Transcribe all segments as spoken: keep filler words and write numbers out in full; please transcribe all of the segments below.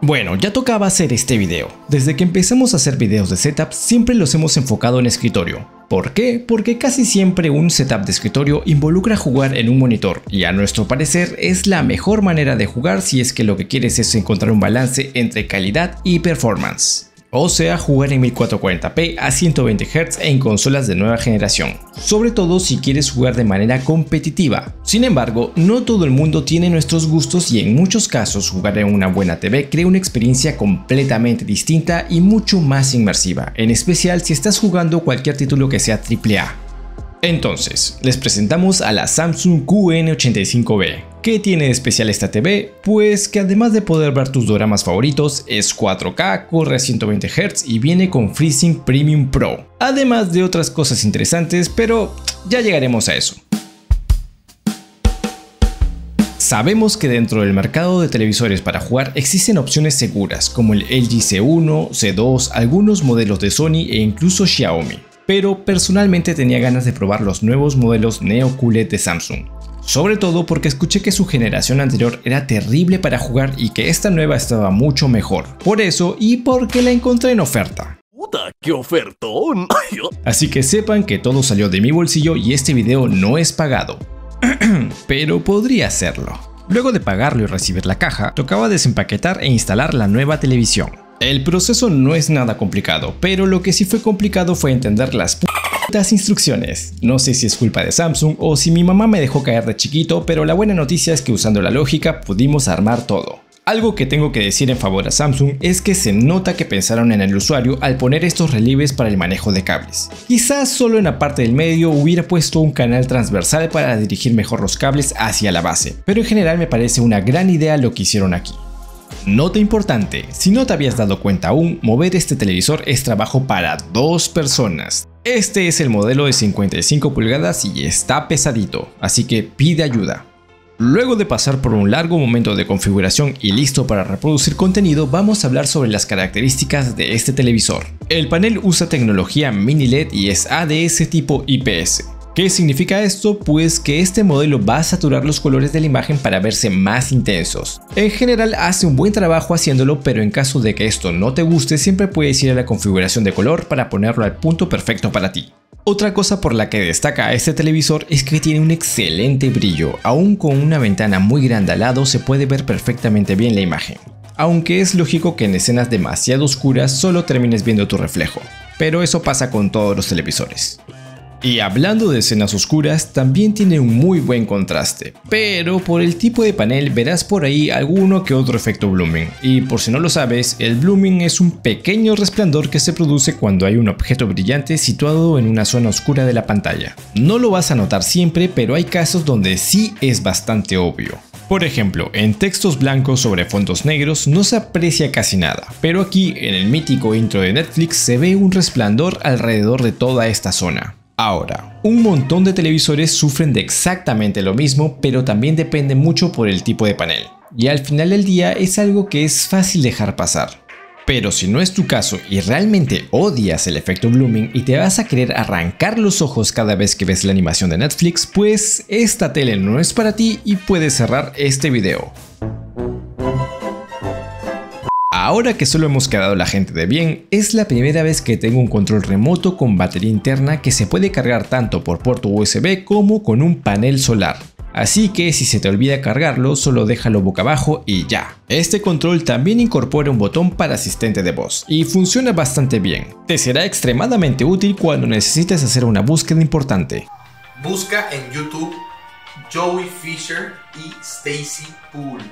Bueno, ya tocaba hacer este video. Desde que empezamos a hacer videos de setup siempre los hemos enfocado en escritorio. ¿Por qué? Porque casi siempre un setup de escritorio involucra jugar en un monitor y a nuestro parecer es la mejor manera de jugar si es que lo que quieres es encontrar un balance entre calidad y performance. O sea, jugar en mil cuatrocientos cuarenta p a ciento veinte hertz en consolas de nueva generación, sobre todo si quieres jugar de manera competitiva. Sin embargo, no todo el mundo tiene nuestros gustos y en muchos casos jugar en una buena T V crea una experiencia completamente distinta y mucho más inmersiva, en especial si estás jugando cualquier título que sea triple A. Entonces, les presentamos a la Samsung Q N ochenta y cinco B. ¿Qué tiene de especial esta T V? Pues que además de poder ver tus doramas favoritos, es cuatro K, corre a ciento veinte hertz y viene con FreeSync Premium Pro. Además de otras cosas interesantes, pero ya llegaremos a eso. Sabemos que dentro del mercado de televisores para jugar existen opciones seguras como el L G C uno, C dos, algunos modelos de Sony e incluso Xiaomi. Pero personalmente tenía ganas de probar los nuevos modelos Neo Q LED de Samsung. Sobre todo porque escuché que su generación anterior era terrible para jugar y que esta nueva estaba mucho mejor. Por eso y porque la encontré en oferta. ¡Puta, qué ofertón! Así que sepan que todo salió de mi bolsillo y este video no es pagado. Pero podría serlo. Luego de pagarlo y recibir la caja, tocaba desempaquetar e instalar la nueva televisión. El proceso no es nada complicado, pero lo que sí fue complicado fue entender las p... las instrucciones. No sé si es culpa de Samsung o si mi mamá me dejó caer de chiquito, pero la buena noticia es que usando la lógica pudimos armar todo. Algo que tengo que decir en favor a Samsung es que se nota que pensaron en el usuario al poner estos relieves para el manejo de cables. Quizás solo en la parte del medio hubiera puesto un canal transversal para dirigir mejor los cables hacia la base, pero en general me parece una gran idea lo que hicieron aquí. Nota importante, si no te habías dado cuenta aún, mover este televisor es trabajo para dos personas. Este es el modelo de cincuenta y cinco pulgadas y está pesadito, así que pide ayuda. Luego de pasar por un largo momento de configuración y listo para reproducir contenido, vamos a hablar sobre las características de este televisor. El panel usa tecnología mini L E D y es A D S tipo I P S. ¿Qué significa esto? Pues que este modelo va a saturar los colores de la imagen para verse más intensos. En general hace un buen trabajo haciéndolo, pero en caso de que esto no te guste siempre puedes ir a la configuración de color para ponerlo al punto perfecto para ti. Otra cosa por la que destaca este televisor es que tiene un excelente brillo, aún con una ventana muy grande al lado se puede ver perfectamente bien la imagen. Aunque es lógico que en escenas demasiado oscuras solo termines viendo tu reflejo, pero eso pasa con todos los televisores. Y hablando de escenas oscuras, también tiene un muy buen contraste, pero por el tipo de panel verás por ahí alguno que otro efecto blooming. Y por si no lo sabes, el blooming es un pequeño resplandor que se produce cuando hay un objeto brillante situado en una zona oscura de la pantalla. No lo vas a notar siempre, pero hay casos donde sí es bastante obvio. Por ejemplo, en textos blancos sobre fondos negros no se aprecia casi nada, pero aquí en el mítico intro de Netflix se ve un resplandor alrededor de toda esta zona. Ahora, un montón de televisores sufren de exactamente lo mismo, pero también depende mucho por el tipo de panel, y al final del día es algo que es fácil dejar pasar. Pero si no es tu caso y realmente odias el efecto blooming y te vas a querer arrancar los ojos cada vez que ves la animación de Netflix, pues esta tele no es para ti y puedes cerrar este video. Ahora que solo hemos quedado la gente de bien, es la primera vez que tengo un control remoto con batería interna que se puede cargar tanto por puerto U S B como con un panel solar. Así que si se te olvida cargarlo, solo déjalo boca abajo y ya. Este control también incorpora un botón para asistente de voz y funciona bastante bien. Te será extremadamente útil cuando necesites hacer una búsqueda importante. Busca en YouTube Joey Fisher y Stacy Poole.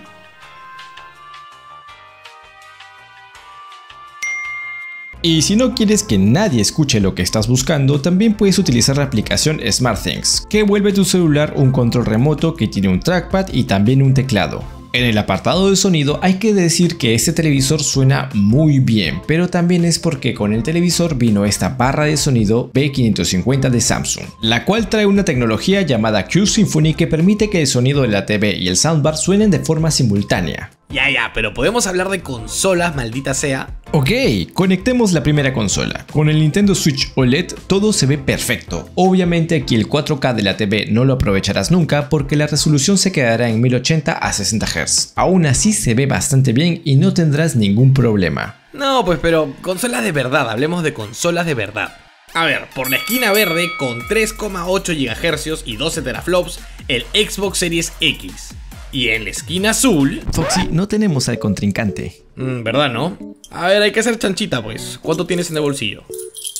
Y si no quieres que nadie escuche lo que estás buscando, también puedes utilizar la aplicación SmartThings, que vuelve a tu celular un control remoto que tiene un trackpad y también un teclado. En el apartado de sonido hay que decir que este televisor suena muy bien, pero también es porque con el televisor vino esta barra de sonido B quinientos cincuenta de Samsung, la cual trae una tecnología llamada Q-Symphony que permite que el sonido de la T V y el soundbar suenen de forma simultánea. Ya, ya, pero podemos hablar de consolas, maldita sea. Ok, conectemos la primera consola. Con el Nintendo Switch O L E D todo se ve perfecto. Obviamente aquí el cuatro K de la T V no lo aprovecharás nunca porque la resolución se quedará en mil ochenta a sesenta hertz. Aún así se ve bastante bien y no tendrás ningún problema. No, pues pero consolas de verdad, hablemos de consolas de verdad. A ver, por la esquina verde con tres coma ocho gigahercios y doce teraflops, el Xbox Series X. Y en la esquina azul... Foxy, no tenemos al contrincante. Mm, ¿verdad, no? A ver, hay que hacer chanchita, pues. ¿Cuánto tienes en el bolsillo?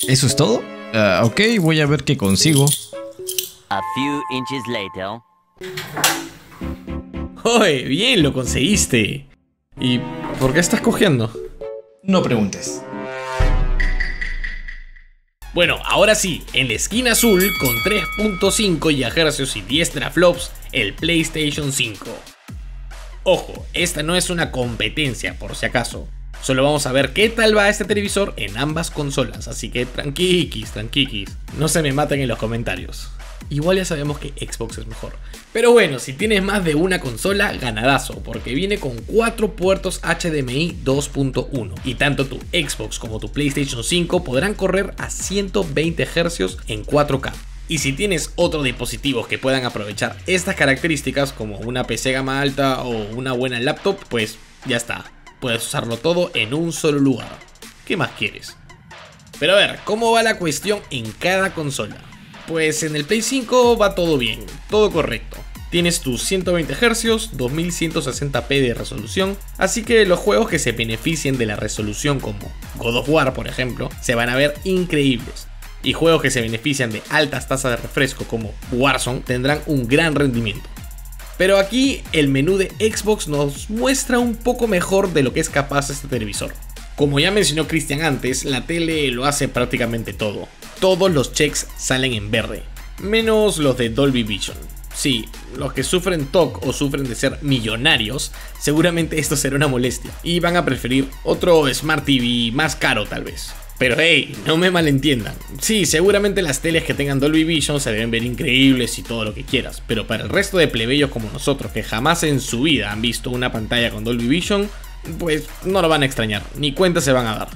¿Eso es todo? Uh, ok, voy a ver qué consigo. A few inches later. ¡Oye, bien, lo conseguiste! ¿Y por qué estás cogiendo? No preguntes. Bueno, ahora sí, en la esquina azul, con tres punto cinco gigahercios y diez teraflops, el PlayStation cinco. Ojo, esta no es una competencia por si acaso. Solo vamos a ver qué tal va este televisor en ambas consolas, así que tranquiquis, tranquiquis. No se me maten en los comentarios. Igual ya sabemos que Xbox es mejor. Pero bueno, si tienes más de una consola, ganadazo, porque viene con cuatro puertos H D M I dos punto uno. Y tanto tu Xbox como tu PlayStation cinco podrán correr a ciento veinte hercios en cuatro K. Y si tienes otros dispositivos que puedan aprovechar estas características, como una P C gama alta o una buena laptop, pues ya está. Puedes usarlo todo en un solo lugar. ¿Qué más quieres? Pero a ver, ¿cómo va la cuestión en cada consola? Pues en el Play cinco va todo bien, todo correcto. Tienes tus ciento veinte hercios, dos mil ciento sesenta p de resolución, así que los juegos que se beneficien de la resolución como God of War, por ejemplo, se van a ver increíbles. Y juegos que se benefician de altas tasas de refresco como Warzone tendrán un gran rendimiento. Pero aquí el menú de Xbox nos muestra un poco mejor de lo que es capaz este televisor. Como ya mencionó Cristian antes, la tele lo hace prácticamente todo. Todos los checks salen en verde, menos los de Dolby Vision. Sí, los que sufren T O C o sufren de ser millonarios, seguramente esto será una molestia y van a preferir otro Smart T V más caro tal vez. Pero hey, no me malentiendan. Sí, seguramente las teles que tengan Dolby Vision se deben ver increíbles y todo lo que quieras, pero para el resto de plebeyos como nosotros que jamás en su vida han visto una pantalla con Dolby Vision, pues no lo van a extrañar, ni cuenta se van a dar.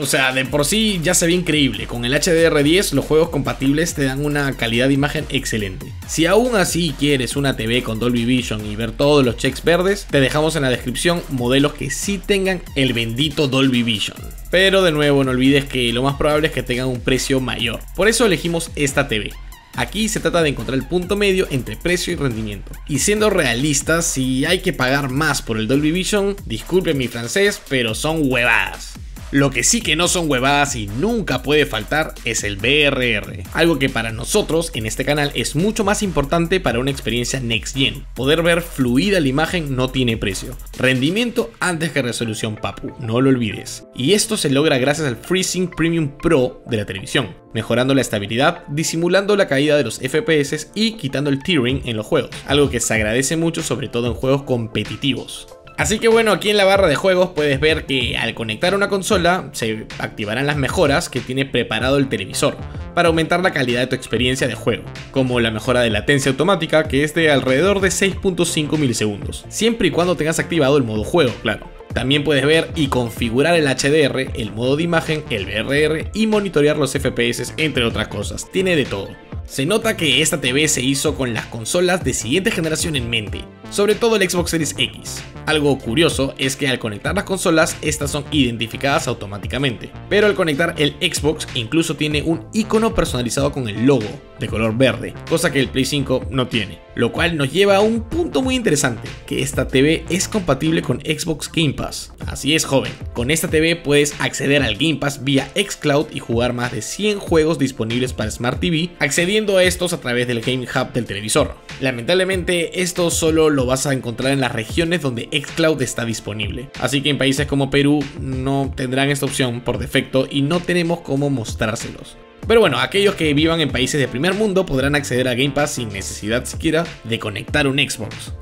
O sea, de por sí ya se ve increíble. Con el H D R diez los juegos compatibles te dan una calidad de imagen excelente. Si aún así quieres una T V con Dolby Vision y ver todos los checks verdes, te dejamos en la descripción modelos que sí tengan el bendito Dolby Vision. Pero de nuevo no olvides que lo más probable es que tengan un precio mayor. Por eso elegimos esta T V. Aquí se trata de encontrar el punto medio entre precio y rendimiento. Y siendo realistas, si hay que pagar más por el Dolby Vision, disculpen mi francés, pero son huevadas. Lo que sí que no son huevadas y nunca puede faltar es el V R R, algo que para nosotros en este canal es mucho más importante para una experiencia Next Gen. Poder ver fluida la imagen no tiene precio. Rendimiento antes que resolución, papu, no lo olvides. Y esto se logra gracias al FreeSync Premium Pro de la televisión, mejorando la estabilidad, disimulando la caída de los F P S y quitando el tearing en los juegos, algo que se agradece mucho sobre todo en juegos competitivos. Así que bueno, aquí en la barra de juegos puedes ver que al conectar una consola se activarán las mejoras que tiene preparado el televisor para aumentar la calidad de tu experiencia de juego, como la mejora de latencia automática, que es de alrededor de seis punto cinco milisegundos, siempre y cuando tengas activado el modo juego, claro. También puedes ver y configurar el H D R, el modo de imagen, el V R R y monitorear los F P S, entre otras cosas. Tiene de todo. Se nota que esta T V se hizo con las consolas de siguiente generación en mente, sobre todo el Xbox Series X. Algo curioso es que al conectar las consolas, estas son identificadas automáticamente, pero al conectar el Xbox incluso tiene un icono personalizado con el logo, de color verde, cosa que el Play cinco no tiene, lo cual nos lleva a un punto muy interesante, que esta T V es compatible con Xbox Game Pass. Así es, joven, con esta T V puedes acceder al Game Pass vía xCloud y jugar más de cien juegos disponibles para Smart T V, accediendo a estos a través del Game Hub del televisor. Lamentablemente esto solo lo vas a encontrar en las regiones donde xCloud está disponible, así que en países como Perú no tendrán esta opción por defecto y no tenemos cómo mostrárselos. Pero bueno, aquellos que vivan en países de primer mundo podrán acceder a Game Pass sin necesidad siquiera de conectar un Xbox.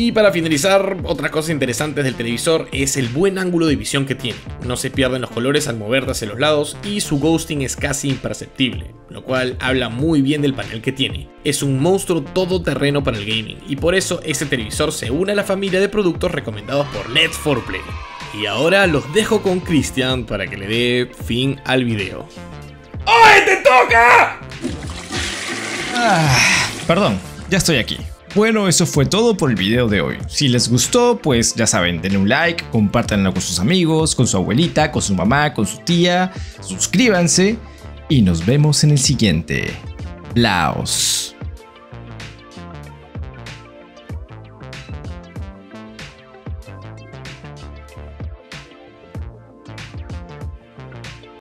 Y para finalizar, otra cosa interesante del televisor es el buen ángulo de visión que tiene. No se pierden los colores al moverte hacia los lados y su ghosting es casi imperceptible, lo cual habla muy bien del panel que tiene. Es un monstruo todoterreno para el gaming y por eso este televisor se une a la familia de productos recomendados por Let's FourPlay. Y ahora los dejo con Cristian para que le dé fin al video. ¡Oye, te toca! Ah, perdón, ya estoy aquí. Bueno, eso fue todo por el video de hoy. Si les gustó, pues ya saben, denle un like, compártanlo con sus amigos, con su abuelita, con su mamá, con su tía, suscríbanse y nos vemos en el siguiente. Laos.